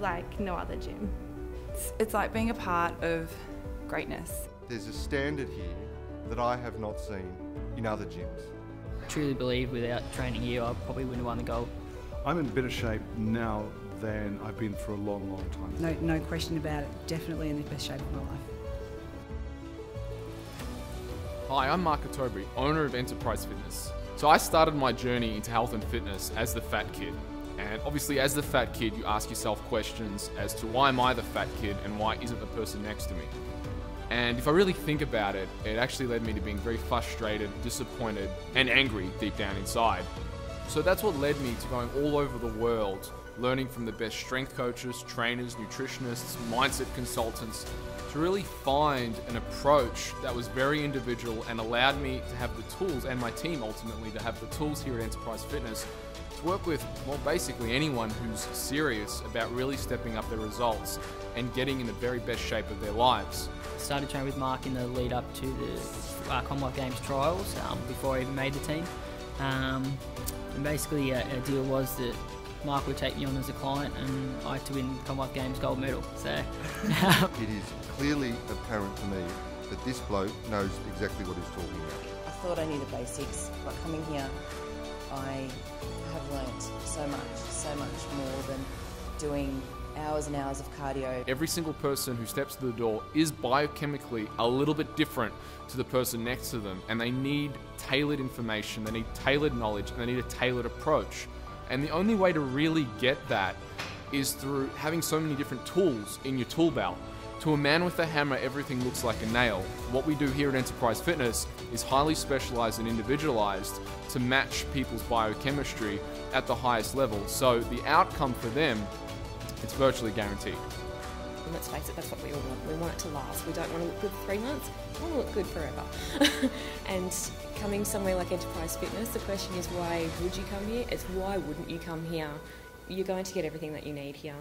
like no other gym. It's like being a part of greatness. There's a standard here that I have not seen in other gyms. I truly believe without training here, I probably wouldn't have won the gold. I'm in better shape now than I've been for a long, long time. No question about it. Definitely in the best shape of my life. Hi, I'm Mark Ottobre, owner of Enterprise Fitness. So I started my journey into health and fitness as the fat kid. And obviously as the fat kid, you ask yourself questions as to why am I the fat kid and why isn't the person next to me? And if I really think about it, it actually led me to being very frustrated, disappointed, and angry deep down inside. So that's what led me to going all over the world, learning from the best strength coaches, trainers, nutritionists, mindset consultants, to really find an approach that was very individual and allowed me to have the tools, and my team ultimately, to have the tools here at Enterprise Fitness to work with, well, basically anyone who's serious about really stepping up their results and getting in the very best shape of their lives. I started training with Mark in the lead up to the Commonwealth Games trials before I even made the team. And basically a deal was that Mark would take me on as a client and I had to win the Commonwealth Games gold medal. So it is clearly apparent to me that this bloke knows exactly what he's talking about. I thought I knew the basics, but coming here I have learnt so much more than doing hours and hours of cardio. Every single person who steps through the door is biochemically a little bit different to the person next to them, and they need tailored information, they need tailored knowledge, and they need a tailored approach. And the only way to really get that is through having so many different tools in your tool belt. To a man with a hammer, everything looks like a nail. What we do here at Enterprise Fitness is highly specialized and individualized to match people's biochemistry at the highest level. So the outcome for them, it's virtually guaranteed. And let's face it, that's what we all want. We want it to last. We don't want to look good for 3 months. We want to look good forever. And coming somewhere like Enterprise Fitness, the question is why would you come here? It's why wouldn't you come here? You're going to get everything that you need here.